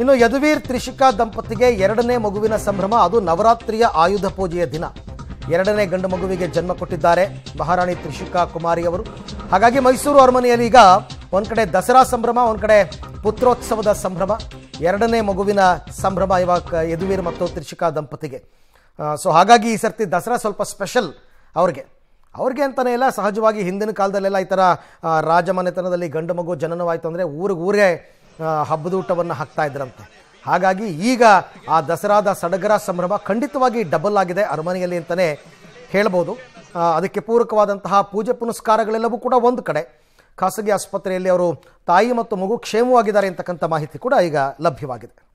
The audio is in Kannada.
ಇನ್ನು ಯದುವೀರ್ ತ್ರಿಶಿಕಾ ದಂಪತಿಗೆ ಎರಡನೇ ಮಗುವಿನ ಸಂಭ್ರಮ, ಅದು ನವರಾತ್ರಿಯ ಆಯುಧ ಪೂಜೆಯ ದಿನ ಎರಡನೇ ಗಂಡು ಮಗುವಿಗೆ ಜನ್ಮ ಕೊಟ್ಟಿದ್ದಾರೆ ಮಹಾರಾಣಿ ತ್ರಿಶಿಕಾ ಕುಮಾರಿ ಅವರು। ಹಾಗಾಗಿ ಮೈಸೂರು ಅರಮನೆಯಲ್ಲಿ ಈಗ ಒಂದು ಕಡೆ ದಸರಾ ಸಂಭ್ರಮ, ಒಂದು ಕಡೆ ಪುತ್ರೋತ್ಸವದ ಸಂಭ್ರಮ, ಎರಡನೇ ಮಗುವಿನ ಸಂಭ್ರಮ ಇವಾಗ ಯದುವೀರ್ ಮತ್ತು ತ್ರಿಶಿಕಾ ದಂಪತಿಗೆ। ಸೊ ಹಾಗಾಗಿ ಈ ಸರ್ತಿ ದಸರಾ ಸ್ವಲ್ಪ ಸ್ಪೆಷಲ್ ಅವರಿಗೆ ಅವ್ರಿಗೆ ಅಂತಾನೆ ಇಲ್ಲ, ಸಹಜವಾಗಿ ಹಿಂದಿನ ಕಾಲದಲ್ಲೆಲ್ಲ ಈ ಥರ ರಾಜಮನೆತನದಲ್ಲಿ ಗಂಡು ಮಗು ಜನನವಾಯಿತು ಅಂದರೆ ಊರಿಗೂರೇ ಹಬ್ಬದೂಟವನ್ನು ಹಾಕ್ತಾ ಇದ್ರಂತೆ। ಹಾಗಾಗಿ ಈಗ ಆ ದಸರಾದ ಸಡಗರ ಸಂಭ್ರಮ ಖಂಡಿತವಾಗಿ ಡಬಲ್ ಆಗಿದೆ ಅರಮನೆಯಲ್ಲಿ ಅಂತಲೇ ಹೇಳ್ಬೋದು। ಅದಕ್ಕೆ ಪೂರಕವಾದಂತಹ ಪೂಜೆ ಪುನಸ್ಕಾರಗಳೆಲ್ಲವೂ ಕೂಡ ಒಂದು ಕಡೆ, ಖಾಸಗಿ ಆಸ್ಪತ್ರೆಯಲ್ಲಿ ಅವರು ತಾಯಿ ಮತ್ತು ಮಗು ಕ್ಷೇಮವಾಗಿದ್ದಾರೆ ಅಂತಕ್ಕಂಥ ಮಾಹಿತಿ ಕೂಡ ಈಗ ಲಭ್ಯವಾಗಿದೆ।